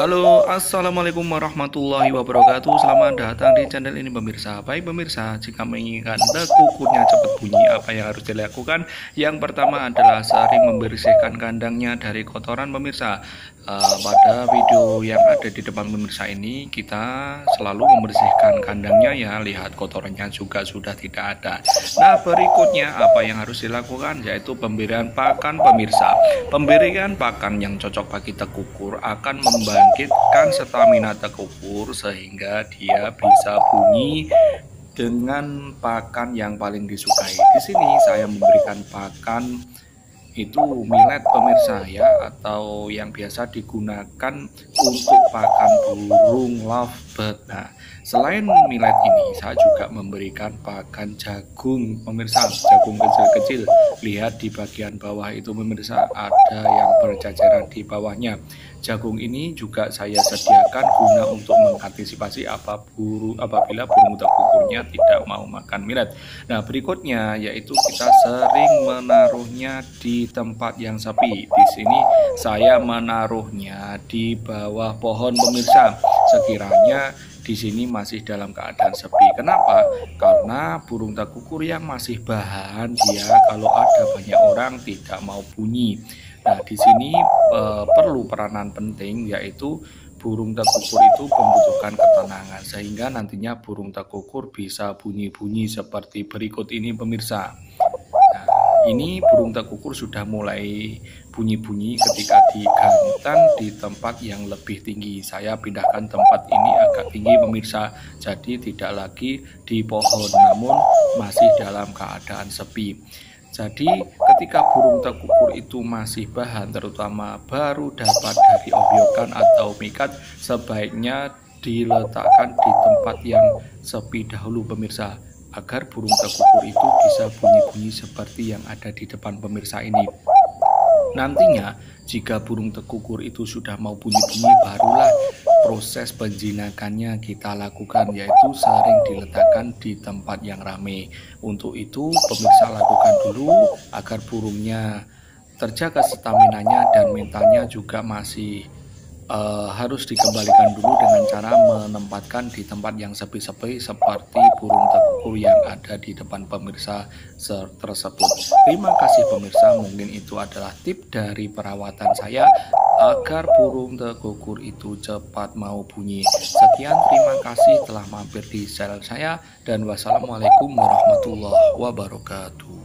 Halo, assalamualaikum warahmatullahi wabarakatuh. Selamat datang di channel ini pemirsa. Baik pemirsa, jika menginginkan tekukurnya cepat bunyi, apa yang harus dilakukan? Yang pertama adalah sering membersihkan kandangnya dari kotoran pemirsa. Pada video yang ada di depan pemirsa ini, kita selalu membersihkan kandangnya ya. Lihat kotorannya juga sudah tidak ada. Nah berikutnya apa yang harus dilakukan, yaitu pemberian pakan pemirsa. Pemberian pakan yang cocok bagi tekukur akan membantu meningkatkan stamina tekukur sehingga dia bisa bunyi dengan pakan yang paling disukai. Di sini saya memberikan pakan itu millet pemirsa ya, atau yang biasa digunakan untuk pakan burung lovebird. Nah, selain millet ini saya juga memberikan pakan jagung pemirsa, jagung kecil-kecil. Lihat di bagian bawah itu pemirsa, ada yang berjajaran di bawahnya. Jagung ini juga saya sediakan guna untuk mengantisipasi apabila burung tekukurnya tidak mau makan millet. Nah, berikutnya yaitu kita sering menaruhnya di tempat yang sepi. Di sini saya menaruhnya di bawah pohon pemirsa. Sekiranya di sini masih dalam keadaan sepi. Kenapa? Karena burung tekukur yang masih bahan dia kalau ada banyak orang tidak mau bunyi. Nah, di sini perlu peranan penting yaitu burung tekukur itu membutuhkan ketenangan sehingga nantinya burung tekukur bisa bunyi-bunyi seperti berikut ini pemirsa. Ini burung tekukur sudah mulai bunyi-bunyi ketika digantang di tempat yang lebih tinggi. Saya pindahkan tempat ini agak tinggi pemirsa, jadi tidak lagi di pohon namun masih dalam keadaan sepi. Jadi ketika burung tekukur itu masih bahan, terutama baru dapat dari obyokan atau mikat, sebaiknya diletakkan di tempat yang sepi dahulu pemirsa, agar burung tekukur itu bisa bunyi-bunyi seperti yang ada di depan pemirsa ini. Nantinya jika burung tekukur itu sudah mau bunyi-bunyi, barulah proses penjinakannya kita lakukan, yaitu sering diletakkan di tempat yang ramai. Untuk itu pemirsa lakukan dulu agar burungnya terjaga staminanya dan mentalnya juga masih harus dikembalikan dulu dengan cara menempatkan di tempat yang sepi-sepi seperti burung tekukur yang ada di depan pemirsa tersebut. Terima kasih pemirsa, mungkin itu adalah tip dari perawatan saya agar burung tekukur itu cepat mau bunyi. Sekian, terima kasih telah mampir di channel saya dan wassalamualaikum warahmatullahi wabarakatuh.